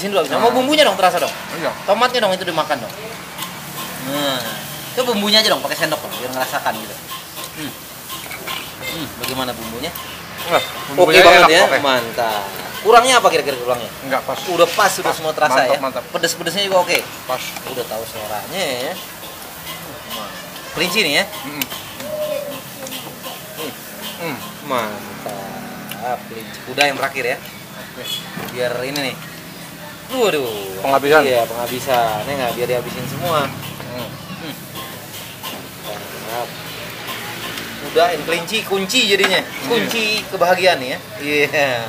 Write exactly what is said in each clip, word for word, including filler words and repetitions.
habisin dulu, habisin. Nah. Mau bumbunya dong, terasa dong. Iya. Tomatnya dong itu dimakan dong. Nah, itu bumbunya aja dong, pakai sendok dong, biar ngerasakan gitu. Hmm. Hmm, bagaimana bumbunya? Nah, bumbunya oke banget enak, ya, okay. Mantap. Kurangnya apa kira-kira kurangnya? Enggak, pas. Udah pas, pas. Udah semua terasa mantap, ya. Mantap. Pedes-pedesnya juga oke. Okay. Pas. Udah tahu seloranya ya. Kelinci nih ya. Mm. Mm. Mantap. Kelinci kuda yang terakhir ya. Oke. Biar ini nih. Waduh. Penghabisan. Iya, penghabisan. Ini nggak biar dihabisin semua. Mm. Mm. Mantap. Kuda dan kelinci kunci jadinya. Kunci mm. kebahagiaan nih ya. Iya. Yeah.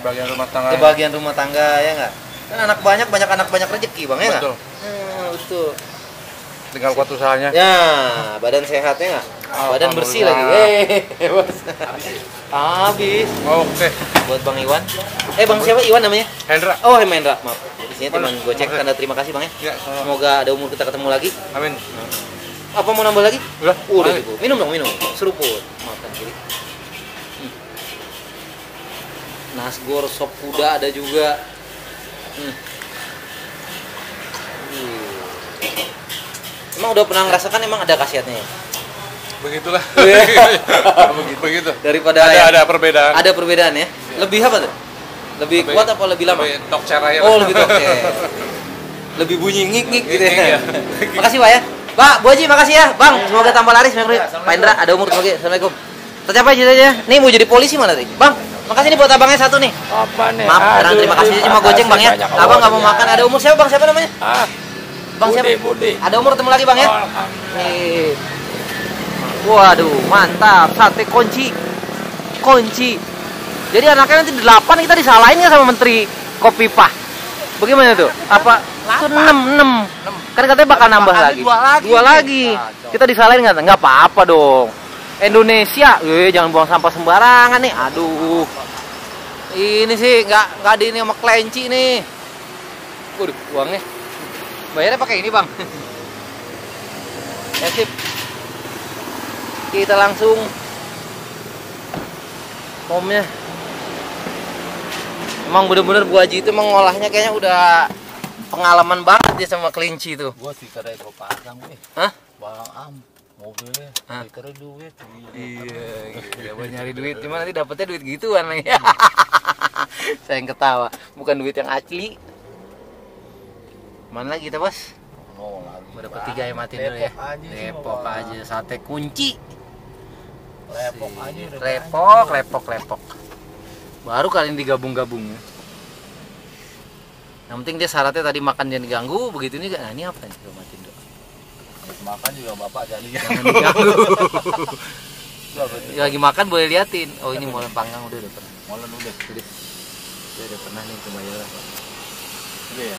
Kebahagiaan rumah tangga. Kebahagiaan ya. Rumah tangga ya nggak. Kan anak banyak banyak anak banyak rezeki bang ya nggak. Betul. Hmm, betul. Tinggal kuat usahanya. Ya, badan sehatnya nggak? Badan bersih lagi. Eh, habis. Oh, oke. Okay. Buat Bang Iwan. Eh, Bang siapa? Iwan namanya? Hendra. Oh, Hendra. Maaf. Di sini teman gue cek tanda terima kasih Bang ya. Semoga ada umur kita ketemu lagi. Amin. Apa mau nambah lagi? Udah. Udah cukup. Minum dong, minum. Seruput. Makan kiri. Hmm. Nasgor sop kuda ada juga. Hmm. Emang udah pernah ngerasakan emang ada khasiatnya ya? Begitulah. Begitu. Begitu. Daripada ada, ada perbedaan. Ada perbedaan ya. Lebih apa tuh? Lebih, lebih kuat apa lebih lama? Lebih tok caranya. Oh, lebih tok. Lebih bunyi ngik-ngik gitu ya. Makasih, Pak ya. Pak, Bu Haji makasih ya, Bang. Semoga tambah laris, Bang. Pak Indra ada umur semoga. Assalamualaikum. Tercapai cita-citanya. Nih mau jadi polisi mana tadi? Bang, makasih nih buat abangnya satu nih. Apa nih? Maaf, karena terima kasih cuma goceng, Bang ya. Abang enggak mau makan. Ada umur siapa, Bang? Siapa namanya? Ah. Bang siapa? Ada umur ketemu lagi Bang ya? Nih. Waduh, mantap. Sate kunci. Kunci. Jadi anaknya nanti delapan kita disalahin nggak sama Menteri Kopipah? Bagaimana tuh? Apa? Itu enam, enam. Kan katanya bakal nambah lagi. Dua lagi. Dua lagi. Kita disalahin nggak? Nggak apa-apa dong. Indonesia, eh jangan buang sampah sembarangan nih. Aduh. Ini sih nggak nggak di ini sama kelinci nih. Waduh, uangnya. Bayarnya pakai ini, Bang. Ya, sip. Kita langsung pomnya. Emang bener-bener Bu Haji itu mengolahnya kayaknya udah pengalaman banget dia sama kelinci itu. Gua dikira gua pasang, weh. Hah? Barang am, mobilnya dikira duit. Iya, iya, gua nyari duit, cuma nanti dapetnya duit gituan lagi. Saya yang ketawa, bukan duit yang asli. Mana lagi kita bos? Oh, udah ketiga ya matiin dulu ya. Depok aja, sate kunci. Lepok aja. Lepok, lepok, lepok. Baru kalian digabung-gabung. Yang penting dia syaratnya tadi makan jangan diganggu. Begitu ini, nah, ini apa nih? Udah matiin dulu. Makan juga bapak jangan diganggu. Lagi makan boleh liatin. Oh ini molen panggang udah udah pernah. Molen udah. Udah udah pernah nih coba ya. Udah ya.